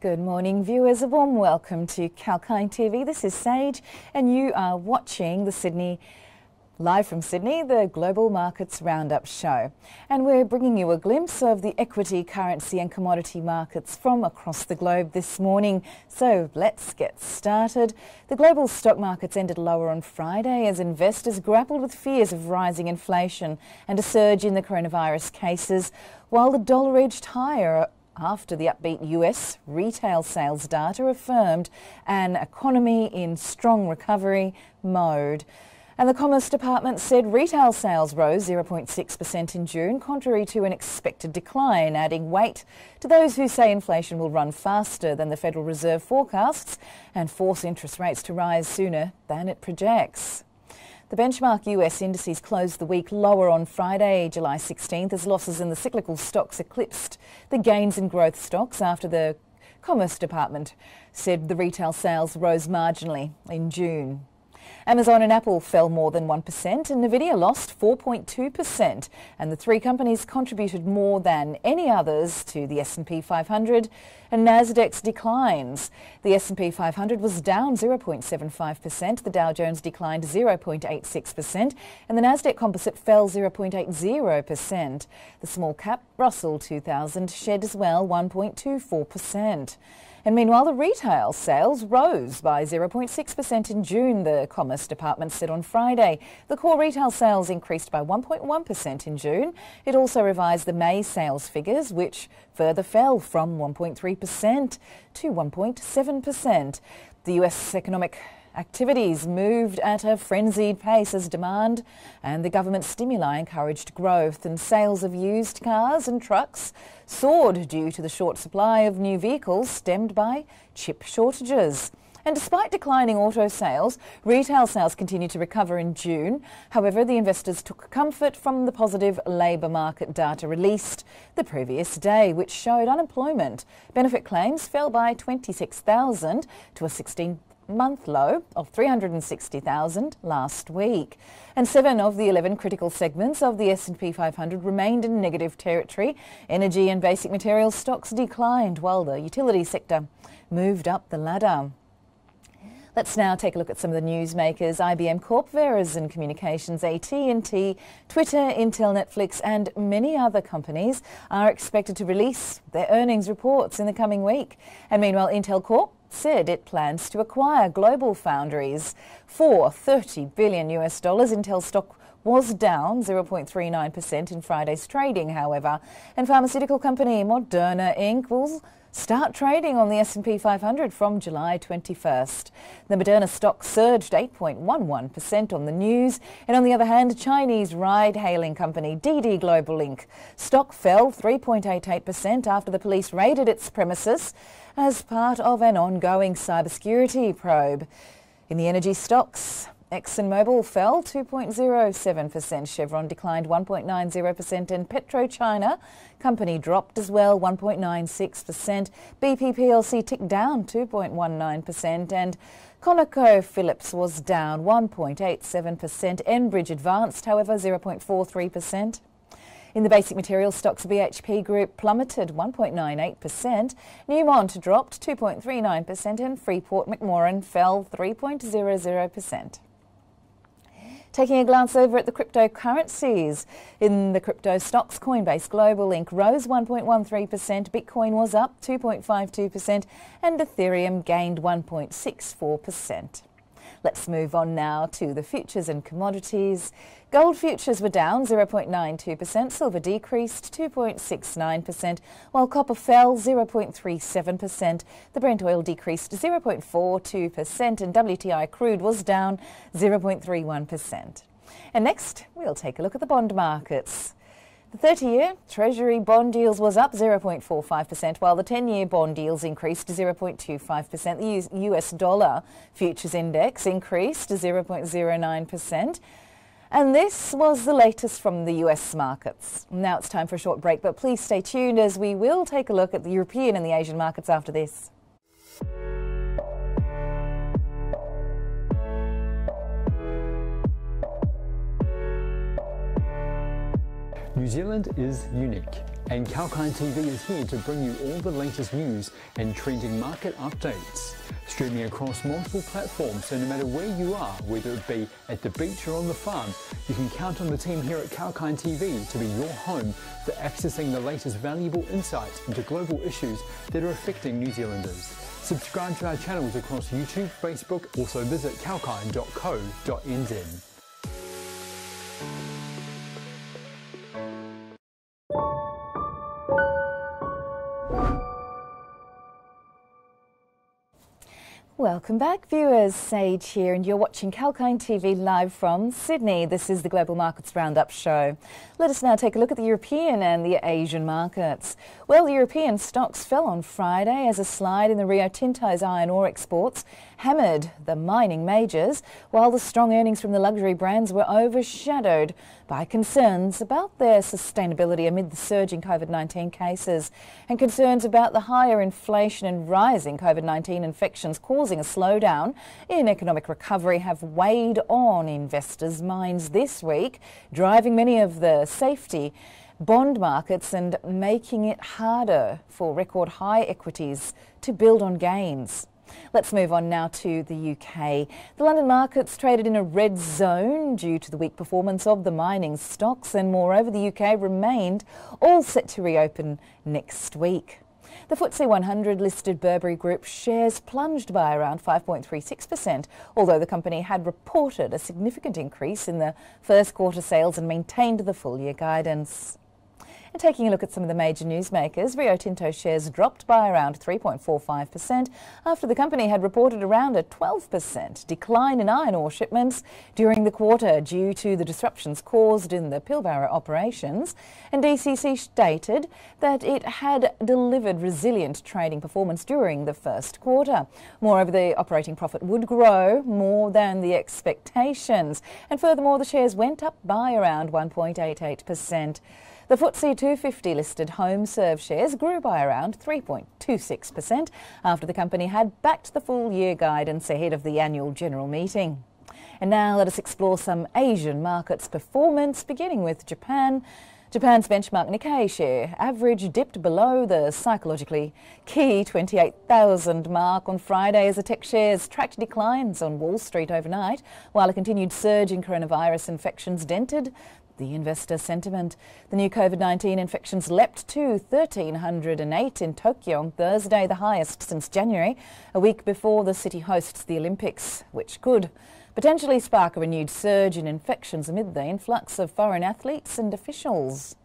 Good morning, viewers. A warm welcome to Kalkine TV. This is Sage, and you are watching the Live from Sydney, the Global Markets Roundup show. And we're bringing you a glimpse of the equity, currency and commodity markets from across the globe this morning. So let's get started. The global stock markets ended lower on Friday as investors grappled with fears of rising inflation and a surge in the coronavirus cases, while the dollar edged higher after the upbeat US retail sales data affirmed an economy in strong recovery mode. And the Commerce Department said retail sales rose 0.6% in June, contrary to an expected decline, adding weight to those who say inflation will run faster than the Federal Reserve forecasts and force interest rates to rise sooner than it projects. The benchmark US indices closed the week lower on Friday, July 16th, as losses in the cyclical stocks eclipsed the gains in growth stocks after the Commerce Department said the retail sales rose marginally in June. Amazon and Apple fell more than 1% and Nvidia lost 4.2%, and the three companies contributed more than any others to the S&P 500 and NASDAQ's declines. The S&P 500 was down 0.75%, the Dow Jones declined 0.86% and the NASDAQ Composite fell 0.80%. The small cap Russell 2000 shed as well 1.24%. And meanwhile, the retail sales rose by 0.6% in June, the Commerce Department said on Friday. The core retail sales increased by 1.1% in June. It also revised the May sales figures, which further fell from 1.3% to 1.7%. The US economic activities moved at a frenzied pace as demand and the government stimuli encouraged growth, and sales of used cars and trucks soared due to the short supply of new vehicles stemmed by chip shortages. And despite declining auto sales, retail sales continued to recover in June. However, the investors took comfort from the positive labour market data released the previous day, which showed unemployment benefit claims fell by 26,000 to a 16-month low of 360,000 last week. And 7 of the 11 critical segments of the S&P 500 remained in negative territory. Energy and basic materials stocks declined, while the utility sector moved up the ladder. Let's now take a look at some of the newsmakers. IBM Corp, Verizon Communications, AT&T, Twitter, Intel, Netflix and many other companies are expected to release their earnings reports in the coming week. And meanwhile, Intel Corp said it plans to acquire GlobalFoundries for $30 billion. Intel stock was down 0.39% in Friday's trading, however, and pharmaceutical company Moderna Inc will start trading on the S&P 500 from July 21st. The Moderna stock surged 8.11% on the news, and on the other hand, Chinese ride-hailing company DiDi Global Inc stock fell 3.88% after the police raided its premises as part of an ongoing cybersecurity probe. In the energy stocks, ExxonMobil fell 2.07%, Chevron declined 1.90% and PetroChina Company dropped as well 1.96%, BP PLC ticked down 2.19% and ConocoPhillips was down 1.87%, Enbridge advanced however 0.43%. In the basic materials stocks, BHP Group plummeted 1.98%, Newmont dropped 2.39% and Freeport-McMoran fell 3.00%. Taking a glance over at the cryptocurrencies. In the crypto stocks, Coinbase Global Inc rose 1.13%, Bitcoin was up 2.52% and Ethereum gained 1.64%. Let's move on now to the futures and commodities. Gold futures were down 0.92%, silver decreased 2.69%, while copper fell 0.37%. The Brent oil decreased 0.42% and WTI crude was down 0.31%. And next, we'll take a look at the bond markets. The 30-year Treasury bond yields was up 0.45%, while the 10-year bond yields increased to 0.25%. The US dollar futures index increased to 0.09%. And this was the latest from the US markets. Now it's time for a short break, but please stay tuned as we will take a look at the European and the Asian markets after this. New Zealand is unique, and Kalkine TV is here to bring you all the latest news and trending market updates, streaming across multiple platforms, so no matter where you are, whether it be at the beach or on the farm, you can count on the team here at Kalkine TV to be your home for accessing the latest valuable insights into global issues that are affecting New Zealanders. Subscribe to our channels across YouTube, Facebook, also visit kalkine.co.nz. Welcome back, viewers. Sage here, and you're watching Kalkine TV live from Sydney. This is the Global Markets Roundup show. Let us now take a look at the European and the Asian markets. Well, the European stocks fell on Friday as a slide in the Rio Tinto's iron ore exports hammered the mining majors, while the strong earnings from the luxury brands were overshadowed by concerns about their sustainability amid the surge in COVID-19 cases and concerns about the higher inflation and rising COVID-19 infections causing a slowdown in economic recovery have weighed on investors' minds this week, driving many of the safety bond markets and making it harder for record high equities to build on gains. Let's move on now to the UK. The London markets traded in a red zone due to the weak performance of the mining stocks, and moreover the UK remained all set to reopen next week. The FTSE 100 listed Burberry Group shares plunged by around 5.36%, although the company had reported a significant increase in the first quarter sales and maintained the full year guidance. And taking a look at some of the major newsmakers, Rio Tinto shares dropped by around 3.45% after the company had reported around a 12% decline in iron ore shipments during the quarter due to the disruptions caused in the Pilbara operations. And DCC stated that it had delivered resilient trading performance during the first quarter. Moreover, the operating profit would grow more than the expectations. And furthermore, the shares went up by around 1.88%. The FTSE 250 listed HomeServe shares grew by around 3.26% after the company had backed the full year guidance ahead of the annual general meeting. And now let us explore some Asian markets performance, beginning with Japan. Japan's benchmark Nikkei share average dipped below the psychologically key 28,000 mark on Friday as the tech shares tracked declines on Wall Street overnight, while a continued surge in coronavirus infections dented the investor sentiment. The new COVID-19 infections leapt to 1,308 in Tokyo on Thursday, the highest since January, a week before the city hosts the Olympics, which could potentially spark a renewed surge in infections amid the influx of foreign athletes and officials.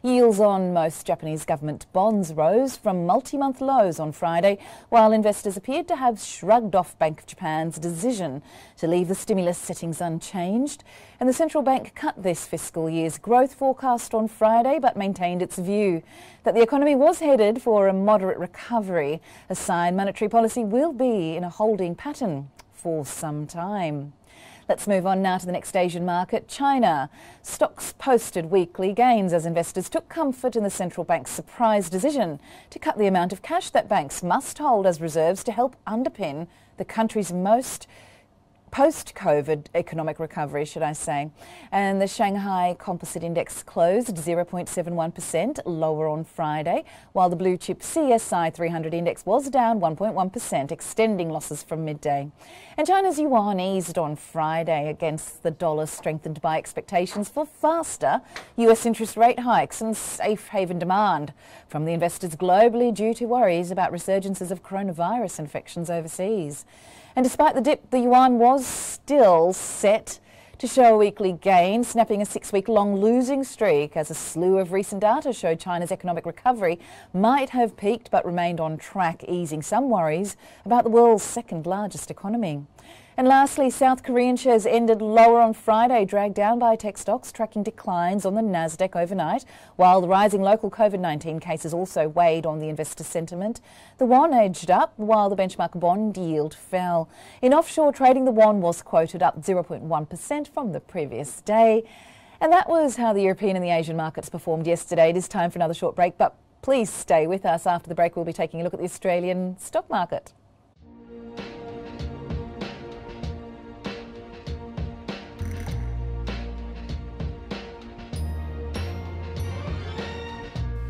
Yields on most Japanese government bonds rose from multi-month lows on Friday, while investors appeared to have shrugged off Bank of Japan's decision to leave the stimulus settings unchanged. And the central bank cut this fiscal year's growth forecast on Friday, but maintained its view that the economy was headed for a moderate recovery, a sign monetary policy will be in a holding pattern for some time. Let's move on now to the next Asian market, China. Stocks posted weekly gains as investors took comfort in the central bank's surprise decision to cut the amount of cash that banks must hold as reserves to help underpin the country's most post-COVID economic recovery, should I say. And the Shanghai Composite Index closed 0.71% lower on Friday, while the blue chip CSI 300 index was down 1.1%, extending losses from midday. And China's yuan eased on Friday against the dollar, strengthened by expectations for faster US interest rate hikes and safe haven demand from the investors globally due to worries about resurgences of coronavirus infections overseas. And despite the dip, the yuan was still set to show a weekly gain, snapping a six-week-long losing streak as a slew of recent data showed China's economic recovery might have peaked but remained on track, easing some worries about the world's second-largest economy. And lastly, South Korean shares ended lower on Friday, dragged down by tech stocks, tracking declines on the NASDAQ overnight, while the rising local COVID-19 cases also weighed on the investor sentiment. The won edged up, while the benchmark bond yield fell. In offshore trading, the won was quoted up 0.1% from the previous day. And that was how the European and the Asian markets performed yesterday. It is time for another short break, but please stay with us. After the break, we'll be taking a look at the Australian stock market.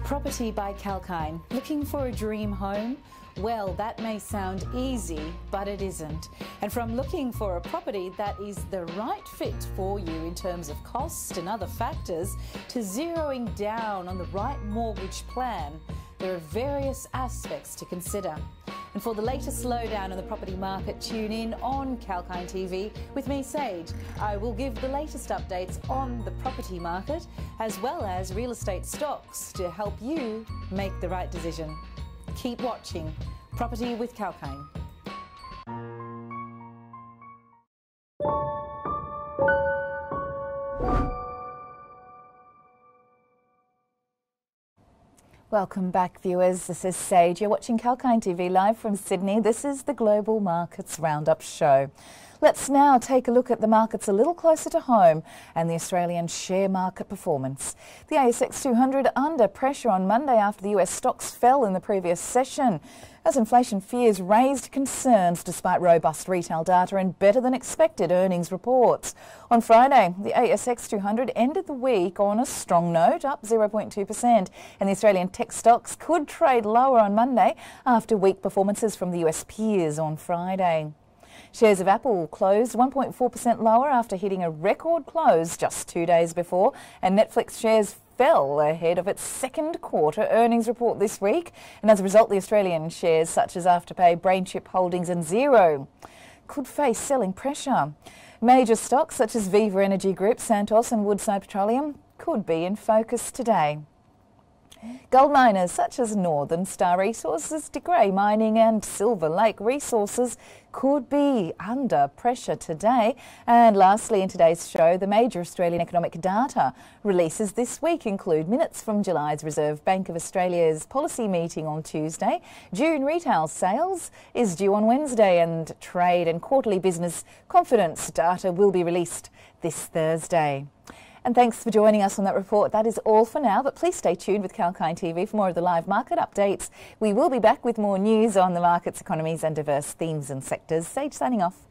Property by Kalkine. Looking for a dream home? Well, that may sound easy, but it isn't. And from looking for a property that is the right fit for you in terms of cost and other factors, to zeroing down on the right mortgage plan, there are various aspects to consider. And for the latest slowdown in the property market, tune in on Kalkine TV with me, Sage. I will give the latest updates on the property market as well as real estate stocks to help you make the right decision. Keep watching Property with Kalkine. Welcome back, viewers. This is Sage. You're watching Kalkine TV live from Sydney. This is the Global Markets Roundup show. Let's now take a look at the markets a little closer to home and the Australian share market performance. The ASX 200 under pressure on Monday after the US stocks fell in the previous session, as inflation fears raised concerns despite robust retail data and better than expected earnings reports. On Friday, the ASX 200 ended the week on a strong note, up 0.2%, and the Australian tech stocks could trade lower on Monday after weak performances from the US peers on Friday. Shares of Apple closed 1.4% lower after hitting a record close just 2 days before, and Netflix shares fell ahead of its second quarter earnings report this week, and as a result the Australian shares such as Afterpay, Brainchip Holdings and Xero could face selling pressure. Major stocks such as Viva Energy Group, Santos and Woodside Petroleum could be in focus today. Gold miners such as Northern Star Resources, De Grey Mining and Silver Lake Resources could be under pressure today. And lastly, in today's show, the major Australian economic data releases this week include minutes from July's Reserve Bank of Australia's policy meeting on Tuesday. June retail sales is due on Wednesday, and trade and quarterly business confidence data will be released this Thursday. And thanks for joining us on that report. That is all for now, but please stay tuned with Kalkine TV for more of the live market updates. We will be back with more news on the markets, economies and diverse themes and sectors. Sage signing off.